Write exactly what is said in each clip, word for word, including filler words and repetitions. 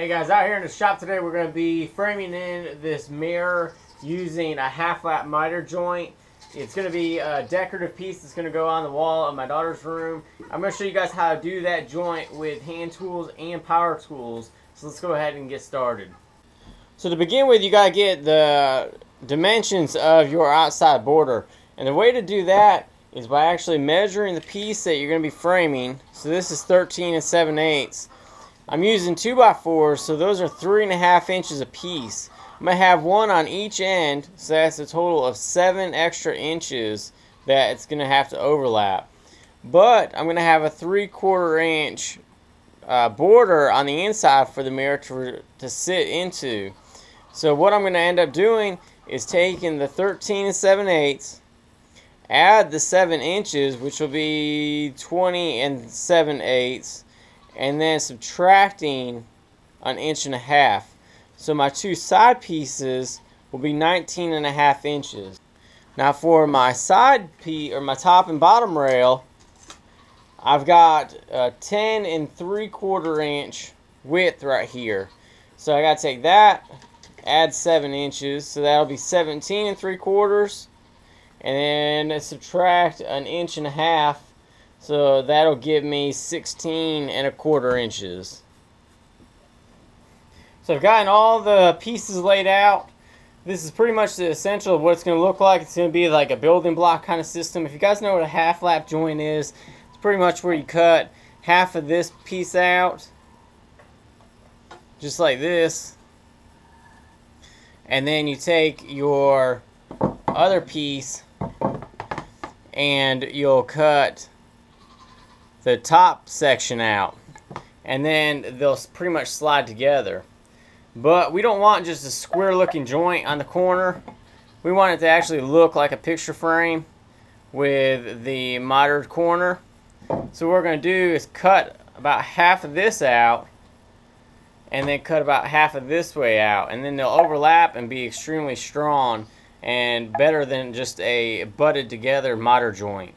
Hey guys, out here in the shop today we're going to be framing in this mirror using a half lap miter joint. It's going to be a decorative piece that's going to go on the wall of my daughter's room. I'm going to show you guys how to do that joint with hand tools and power tools. So let's go ahead and get started. So to begin with, you got to get the dimensions of your outside border. And the way to do that is by actually measuring the piece that you're going to be framing. So this is thirteen and seven eighths. I'm using two by fours, so those are three and a half inches a piece. I'm going to have one on each end, so that's a total of seven extra inches that it's going to have to overlap. But I'm going to have a three-quarter inch uh, border on the inside for the mirror to, to sit into. So what I'm going to end up doing is taking the thirteen and seven eighths, add the seven inches, which will be twenty and seven eighths. And then subtracting an inch and a half. So my two side pieces will be nineteen and a half inches. Now for my side piece, or my top and bottom rail, I've got a ten and three quarter inch width right here. So I gotta take that, add seven inches, so that'll be seventeen and three quarters, and then subtract an inch and a half. So that'll give me sixteen and a quarter inches. So I've gotten all the pieces laid out. This is pretty much the essential of what it's going to look like. It's going to be like a building block kind of system. If you guys know what a half lap joint is, it's pretty much where you cut half of this piece out, just like this. And then you take your other piece and you'll cut the top section out, and then they'll pretty much slide together. But we don't want just a square looking joint on the corner. We want it to actually look like a picture frame with the mitered corner. So what we're going to do is cut about half of this out, and then cut about half of this way out, and then they'll overlap and be extremely strong and better than just a butted together miter joint.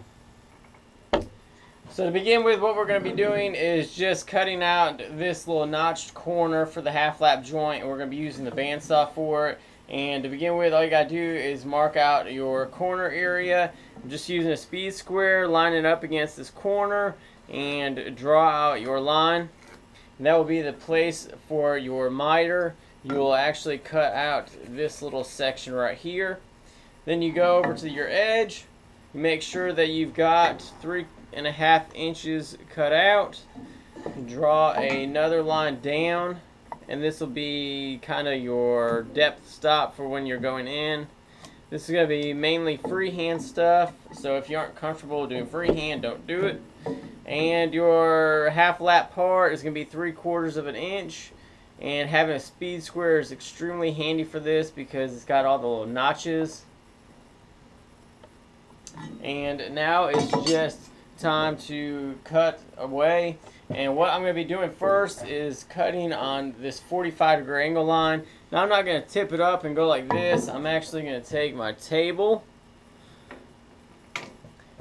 So to begin with, what we're going to be doing is just cutting out this little notched corner for the half lap joint, and we're going to be using the bandsaw for it. And to begin with, all you got to do is mark out your corner area. I'm just using a speed square, line it up against this corner, and draw out your line. And that will be the place for your miter. You will actually cut out this little section right here. Then you go over to your edge. Make sure that you've got three and a half inches cut out. Draw another line down, and this will be kind of your depth stop for when you're going in. This is going to be mainly freehand stuff, so if you aren't comfortable doing freehand, don't do it. And your half lap part is going to be three quarters of an inch, and having a speed square is extremely handy for this because it's got all the little notches. And now it's just time to cut away, and what I'm going to be doing first is cutting on this forty-five degree angle line. Now I'm not going to tip it up and go like this. I'm actually going to take my table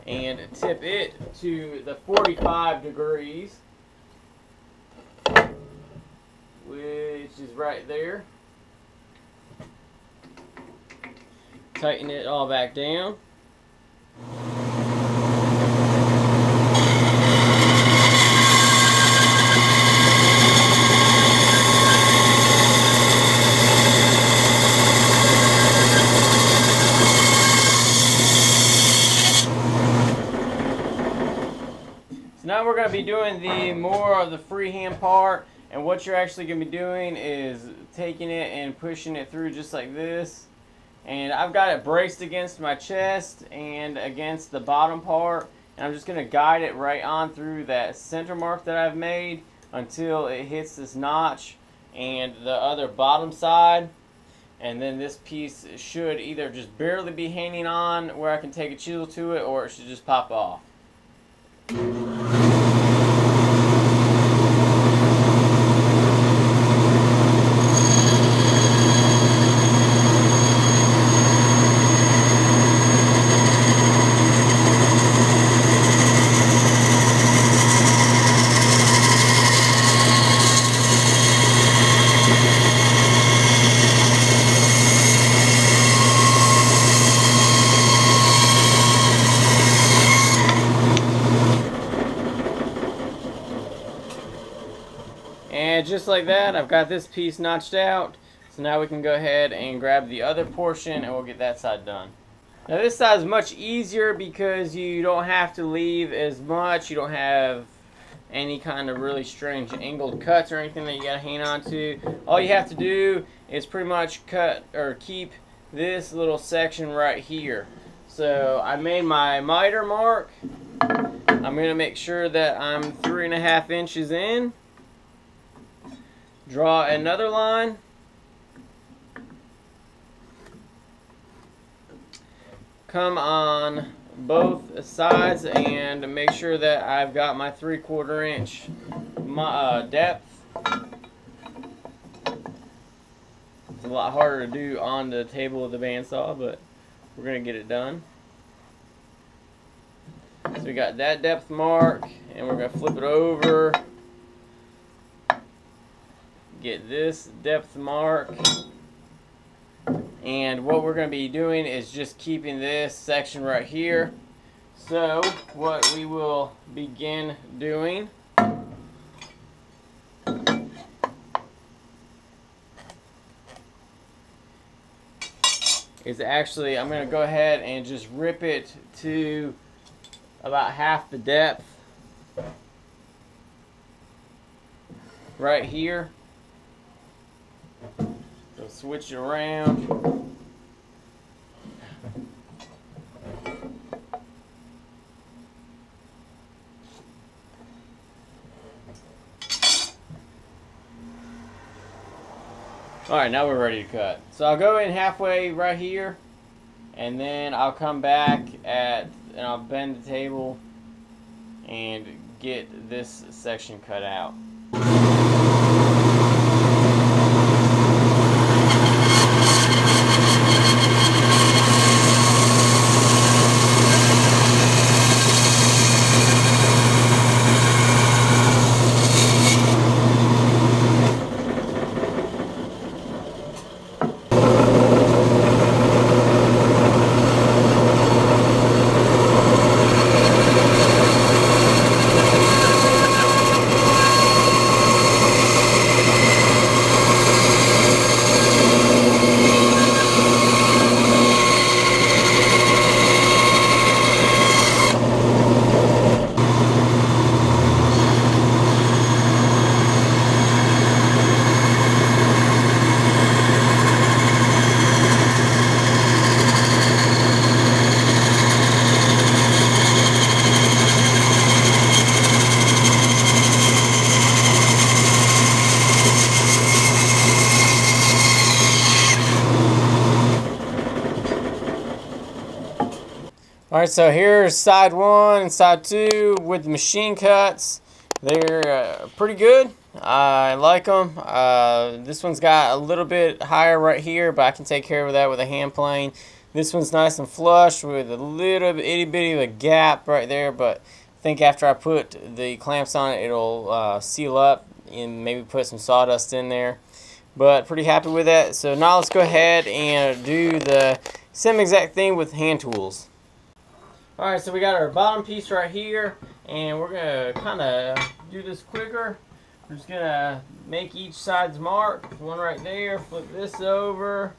and tip it to the forty-five degrees, which is right there. Tighten it all back down. Now we're going to be doing the more of the freehand part, and what you're actually going to be doing is taking it and pushing it through just like this. And I've got it braced against my chest and against the bottom part, and I'm just going to guide it right on through that center mark that I've made until it hits this notch and the other bottom side. And then this piece should either just barely be hanging on where I can take a chisel to it, or it should just pop off. And just like that, I've got this piece notched out. So now we can go ahead and grab the other portion and we'll get that side done. Now this side is much easier because you don't have to leave as much. You don't have any kind of really strange angled cuts or anything that you gotta hang on to. All you have to do is pretty much cut or keep this little section right here. So I made my miter mark. I'm gonna make sure that I'm three and a half inches in. Draw another line. Come on both sides and make sure that I've got my three quarter inch my, uh, depth. It's a lot harder to do on the table with the bandsaw, but we're gonna get it done. So we got that depth mark and we're gonna flip it over. Get this depth mark. And what we're going to be doing is just keeping this section right here. So what we will begin doing is actually I'm going to go ahead and just rip it to about half the depth right here. So switch it around. Alright, now we're ready to cut. So I'll go in halfway right here, and then I'll come back at and I'll bend the table and get this section cut out. Alright, so here's side one and side two with the machine cuts. They're uh, pretty good. I like them. Uh, this one's got a little bit higher right here, but I can take care of that with a hand plane. This one's nice and flush with a little itty bitty of a gap right there, but I think after I put the clamps on it, it'll uh, seal up and maybe put some sawdust in there. But pretty happy with that. So now let's go ahead and do the same exact thing with hand tools. Alright, so we got our bottom piece right here, and we're going to kind of do this quicker. We're just going to make each side's mark. One right there, flip this over,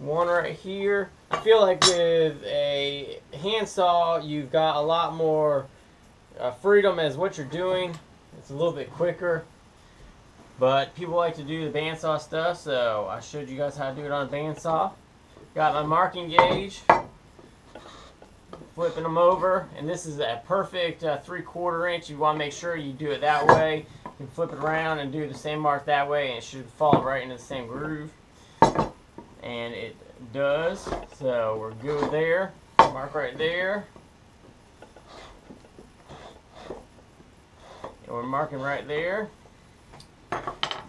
one right here. I feel like with a handsaw, you've got a lot more uh, freedom as what you're doing. It's a little bit quicker, but people like to do the bandsaw stuff, so I showed you guys how to do it on a bandsaw. Got my marking gauge. Flipping them over, and this is a perfect uh, three-quarter inch. You want to make sure you do it that way. You can flip it around and do the same mark that way, and it should fall right into the same groove. And it does, so we're good there. Mark right there. And we're marking right there.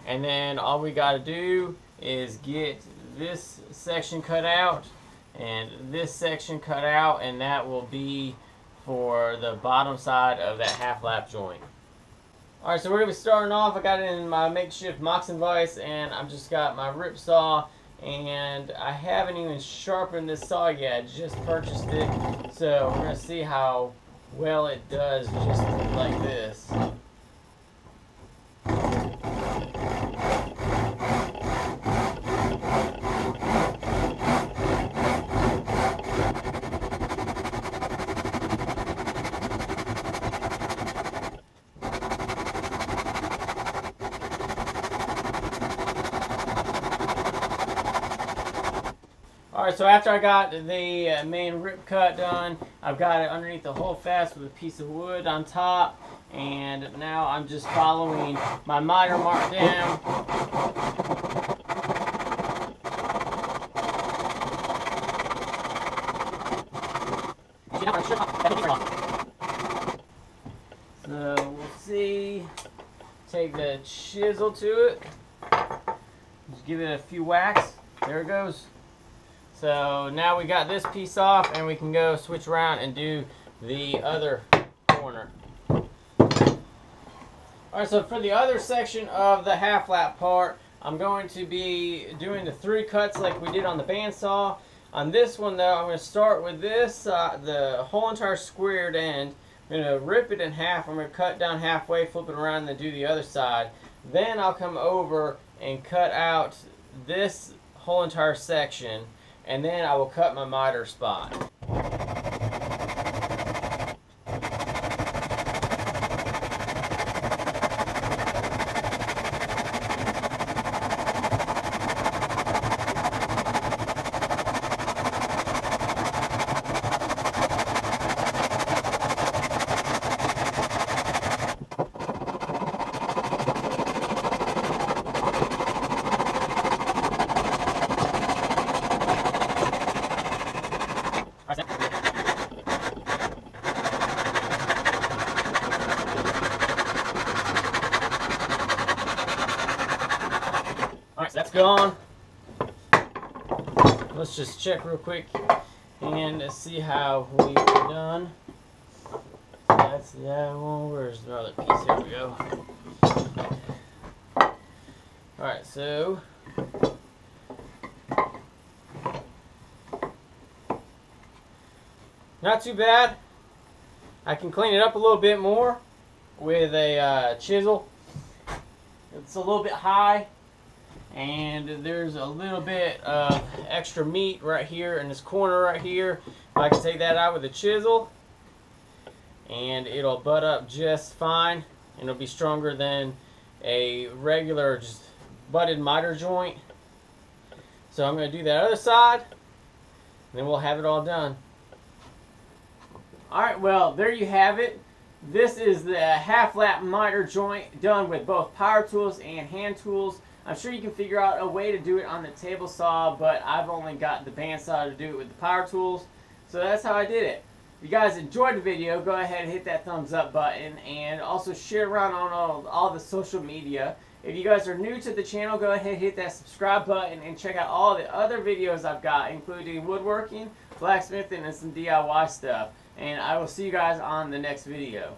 And then all we got to do is get this section cut out. And this section cut out, and that will be for the bottom side of that half lap joint. Alright, so we're going to be starting off. I got in my makeshift Moxen vise, and I've just got my rip saw, and I haven't even sharpened this saw yet. I just purchased it, so we're going to see how well it does just like this. Alright, so after I got the main rip cut done, I've got it underneath the hole fast with a piece of wood on top, and now I'm just following my miter mark down. So we'll see. Take the chisel to it. Just give it a few whacks. There it goes. So now we got this piece off, and we can go switch around and do the other corner. Alright, so for the other section of the half lap part, I'm going to be doing the three cuts like we did on the bandsaw. On this one though, I'm going to start with this, uh, the whole entire squared end. I'm going to rip it in half. I'm going to cut down halfway, flip it around, and then do the other side. Then I'll come over and cut out this whole entire section, and then I will cut my miter spot. Gone. Let's just check real quick and see how we've done. That's that one. Where's the other piece? Here we go. All right, so not too bad. I can clean it up a little bit more with a uh, chisel. It's a little bit high, and there's a little bit of extra meat right here in this corner right here. I can take that out with a chisel, and it'll butt up just fine, and it'll be stronger than a regular just butted miter joint. So I'm going to do that other side, and then we'll have it all done. Alright, well, there you have it. This is the half lap miter joint done with both power tools and hand tools. I'm sure you can figure out a way to do it on the table saw, but I've only got the bandsaw to do it with the power tools. So that's how I did it. If you guys enjoyed the video, go ahead and hit that thumbs up button, and also share around on all, all the social media. If you guys are new to the channel, go ahead and hit that subscribe button and check out all the other videos I've got, including woodworking, blacksmithing, and some D I Y stuff. And I will see you guys on the next video.